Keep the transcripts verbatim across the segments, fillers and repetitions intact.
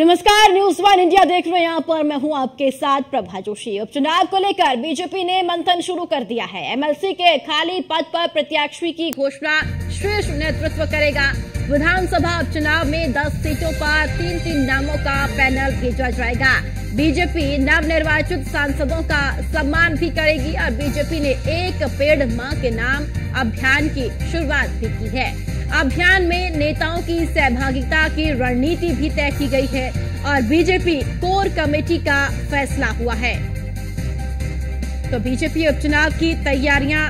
नमस्कार, news one India देख रहे हैं। यहाँ पर मैं हूँ आपके साथ प्रभा जोशी। उपचुनाव को लेकर बीजेपी ने मंथन शुरू कर दिया है। एमएलसी के खाली पद पर प्रत्याशी की घोषणा शीर्ष नेतृत्व करेगा। विधानसभा उपचुनाव में दस सीटों पर तीन तीन नामों का पैनल भेजा जाएगा। बीजेपी नवनिर्वाचित सांसदों का सम्मान भी करेगी और बीजेपी ने एक पेड़ मां के नाम अभियान की शुरुआत भी की है। अभियान में नेताओं की सहभागिता की रणनीति भी तय की गई है और बीजेपी कोर कमेटी का फैसला हुआ है। तो बीजेपी उपचुनाव की तैयारियां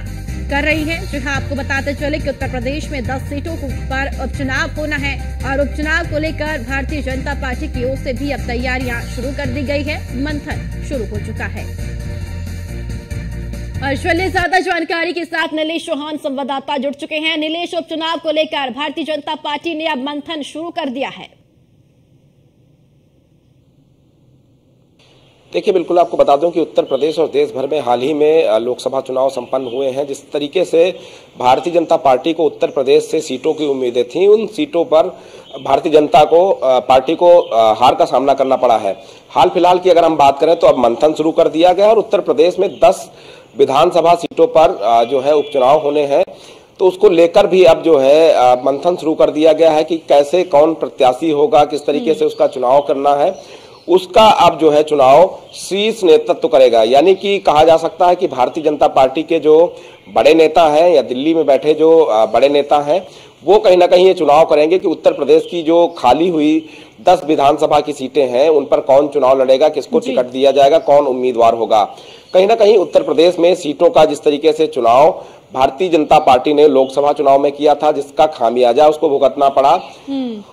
कर रही है। जहां आपको बताते चले कि उत्तर प्रदेश में दस सीटों पर उपचुनाव होना है और उपचुनाव को लेकर भारतीय जनता पार्टी की ओर से भी अब तैयारियां शुरू कर दी गई है। मंथन शुरू हो चुका है। और चलिए ज्यादा जानकारी के साथ नीलेश चौहान संवाददाता जुड़ चुके हैं। नीलेश, उपचुनाव को लेकर भारतीय जनता पार्टी ने अब मंथन शुरू कर दिया है। देखिए, बिल्कुल आपको बता दूं कि उत्तर प्रदेश और देश भर में हाल ही में लोकसभा चुनाव संपन्न हुए हैं। जिस तरीके से भारतीय जनता पार्टी को उत्तर प्रदेश से सीटों की उम्मीदें थीं, उन सीटों पर भारतीय जनता को पार्टी को हार का सामना करना पड़ा है। हाल फिलहाल की अगर हम बात करें तो अब मंथन शुरू कर दिया गया और उत्तर प्रदेश में दस विधानसभा सीटों पर जो है उपचुनाव होने हैं, तो उसको लेकर भी अब जो है मंथन शुरू कर दिया गया है कि कैसे कौन प्रत्याशी होगा, किस तरीके से उसका चुनाव करना है। उसका अब जो है चुनाव शीर्ष नेतृत्व करेगा। यानी कि कहा जा सकता है कि भारतीय जनता पार्टी के जो बड़े नेता हैं या दिल्ली में बैठे जो बड़े नेता हैं, वो कहीं ना कहीं ये चुनाव करेंगे कि उत्तर प्रदेश की जो खाली हुई दस विधानसभा की सीटें हैं उन पर कौन चुनाव लड़ेगा, किसको टिकट दिया जाएगा, कौन उम्मीदवार होगा। कहीं ना कहीं उत्तर प्रदेश में सीटों का जिस तरीके से चुनाव भारतीय जनता पार्टी ने लोकसभा चुनाव में किया था, जिसका खामियाजा उसको भुगतना पड़ा,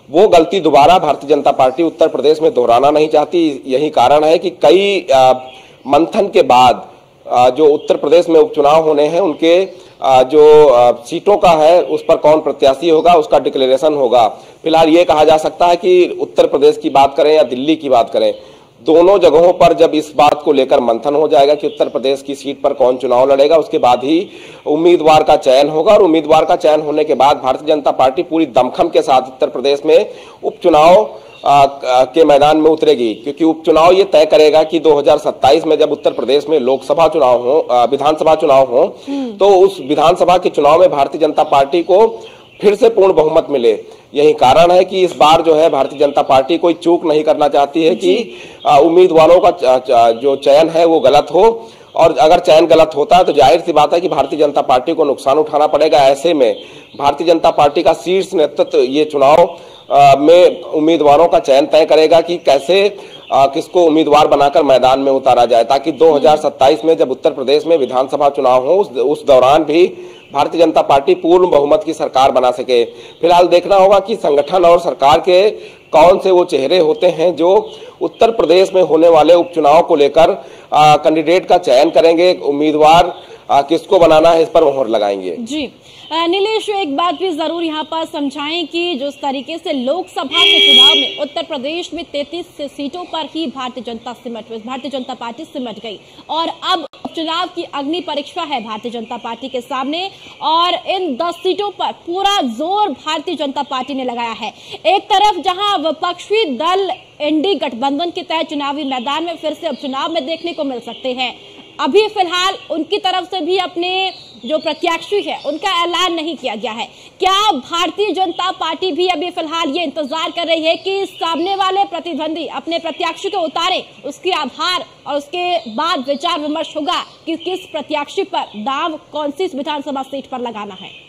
वो गलती दोबारा भारतीय जनता पार्टी उत्तर प्रदेश में दोहराना नहीं चाहती। यही कारण है कि कई आ, मंथन के बाद आ, जो उत्तर प्रदेश में उपचुनाव होने हैं उनके आ, जो आ, सीटों का है उस पर कौन प्रत्याशी होगा उसका डिक्लेरेशन होगा। फिलहाल ये कहा जा सकता है कि उत्तर प्रदेश की बात करें या दिल्ली की बात करें, दोनों जगहों पर जब इस बात को लेकर मंथन हो जाएगा कि उत्तर प्रदेश की सीट पर कौन चुनाव लड़ेगा, उसके बाद ही उम्मीदवार का चयन होगा। और उम्मीदवार का चयन होने के बाद भारतीय जनता पार्टी पूरी दमखम के साथ उत्तर प्रदेश में उपचुनाव के मैदान में उतरेगी, क्योंकि उपचुनाव ये तय करेगा कि दो हज़ार सत्ताईस में जब उत्तर प्रदेश में लोकसभा चुनाव हो, विधानसभा चुनाव हो, तो उस विधानसभा के चुनाव में भारतीय जनता पार्टी को फिर से पूर्ण बहुमत मिले। यही कारण है कि इस बार जो है भारतीय जनता पार्टी कोई चूक नहीं करना चाहती है कि उम्मीदवारों का चा, चा, जो चयन है वो गलत हो। और अगर चयन गलत होता है तो जाहिर सी बात है कि भारतीय जनता पार्टी को नुकसान उठाना पड़ेगा। ऐसे में भारतीय जनता पार्टी का शीर्ष नेतृत्व ये चुनाव आ, में उम्मीदवारों का चयन तय करेगा कि कैसे आ, किसको उम्मीदवार बनाकर मैदान में उतारा जाए, ताकि दो हज़ार सत्ताईस में जब उत्तर प्रदेश में विधानसभा चुनाव हो उस, उस दौरान भी भारतीय जनता पार्टी पूर्ण बहुमत की सरकार बना सके। फिलहाल देखना होगा कि संगठन और सरकार के कौन से वो चेहरे होते हैं जो उत्तर प्रदेश में होने वाले उपचुनाव को लेकर कैंडिडेट का चयन करेंगे, उम्मीदवार आ, किसको बनाना है इस पर मोहर लगाएंगे। जी नीलेश, एक बात भी जरूर यहाँ पर समझाएं कि जिस तरीके से लोकसभा के चुनाव में उत्तर प्रदेश में तैंतीस सीटों पर ही भारतीय जनता सिमट भारतीय जनता पार्टी सिमट गई और अब चुनाव की अग्नि परीक्षा है भारतीय जनता पार्टी के सामने और इन दस सीटों पर पूरा जोर भारतीय जनता पार्टी ने लगाया है। एक तरफ जहाँ विपक्षी दल एनडी गठबंधन के तहत चुनावी मैदान में फिर से उपचुनाव में देखने को मिल सकते हैं, अभी फिलहाल उनकी तरफ से भी अपने जो प्रत्याशी है उनका ऐलान नहीं किया गया है। क्या भारतीय जनता पार्टी भी अभी फिलहाल ये इंतजार कर रही है कि सामने वाले प्रतिद्वंदी अपने प्रत्याशी को उतारे, उसके आभार और उसके बाद विचार विमर्श होगा कि किस प्रत्याशी पर दाव कौन सी विधानसभा सीट पर लगाना है।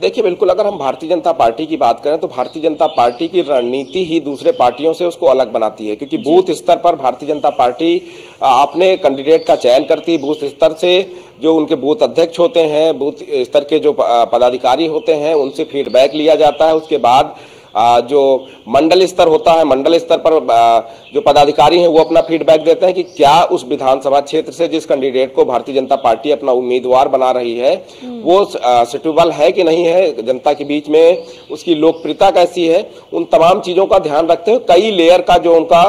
देखिए, बिल्कुल अगर हम भारतीय जनता पार्टी की बात करें तो भारतीय जनता पार्टी की रणनीति ही दूसरे पार्टियों से उसको अलग बनाती है, क्योंकि बूथ स्तर पर भारतीय जनता पार्टी अपने कैंडिडेट का चयन करती है। बूथ स्तर से जो उनके बूथ अध्यक्ष होते हैं, बूथ स्तर के जो पदाधिकारी होते हैं, उनसे फीडबैक लिया जाता है। उसके बाद जो मंडल स्तर होता है, मंडल स्तर पर जो पदाधिकारी हैं वो अपना फीडबैक देते हैं कि क्या उस विधानसभा क्षेत्र से जिस कैंडिडेट को भारतीय जनता पार्टी अपना उम्मीदवार बना रही है वो सुटेबल है कि नहीं है, जनता के बीच में उसकी लोकप्रियता कैसी है, उन तमाम चीजों का ध्यान रखते हुए कई लेयर का जो उनका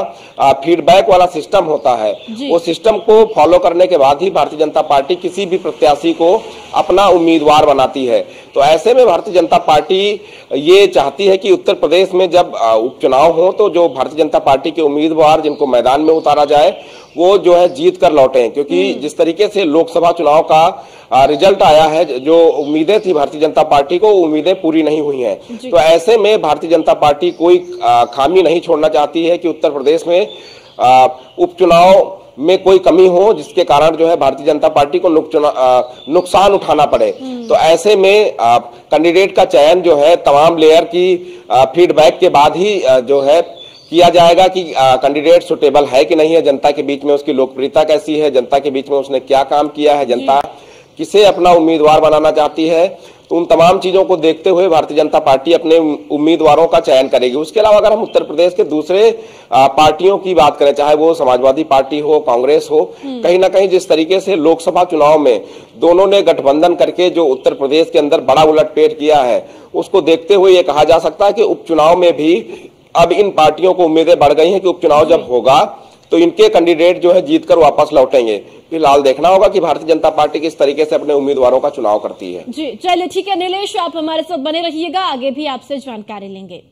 फीडबैक वाला सिस्टम होता है, वो सिस्टम को फॉलो करने के बाद ही भारतीय जनता पार्टी किसी भी प्रत्याशी को अपना उम्मीदवार बनाती है। तो ऐसे में भारतीय जनता पार्टी ये चाहती है कि उत्तर प्रदेश में जब उपचुनाव हो तो जो भारतीय जनता पार्टी के उम्मीदवार जिनको मैदान में उतारा जाए वो जो है जीत कर लौटे, क्योंकि जिस तरीके से लोकसभा चुनाव का रिजल्ट आया है, जो उम्मीदें थी भारतीय जनता पार्टी को, उम्मीदें पूरी नहीं हुई हैं। तो ऐसे में भारतीय जनता पार्टी कोई खामी नहीं छोड़ना चाहती है कि उत्तर प्रदेश में उपचुनाव में कोई कमी हो जिसके कारण जो है भारतीय जनता पार्टी को नुकसान उठाना पड़े। तो ऐसे में कैंडिडेट का चयन जो है तमाम लेयर की फीडबैक के बाद ही जो है किया जाएगा कि कैंडिडेट सुटेबल है कि नहीं है, जनता के बीच में उसकी लोकप्रियता कैसी है, जनता के बीच में उसने क्या काम किया है, जनता किसे अपना उम्मीदवार बनाना चाहती है। तो उन तमाम चीजों को देखते हुए भारतीय जनता पार्टी अपने उम्मीदवारों का चयन करेगी। उसके अलावा अगर हम उत्तर प्रदेश के दूसरे पार्टियों की बात करें, चाहे वो समाजवादी पार्टी हो, कांग्रेस हो, कहीं ना कहीं जिस तरीके से लोकसभा चुनाव में दोनों ने गठबंधन करके जो उत्तर प्रदेश के अंदर बड़ा उलटफेर किया है, उसको देखते हुए ये कहा जा सकता है कि उपचुनाव में भी अब इन पार्टियों को उम्मीदें बढ़ गई हैं कि उपचुनाव जब होगा तो इनके कैंडिडेट जो है जीतकर वापस लौटेंगे। फिलहाल देखना होगा कि भारतीय जनता पार्टी किस तरीके से अपने उम्मीदवारों का चुनाव करती है। जी चलिए ठीक है नीलेश, आप हमारे साथ बने रहिएगा, आगे भी आपसे जानकारी लेंगे।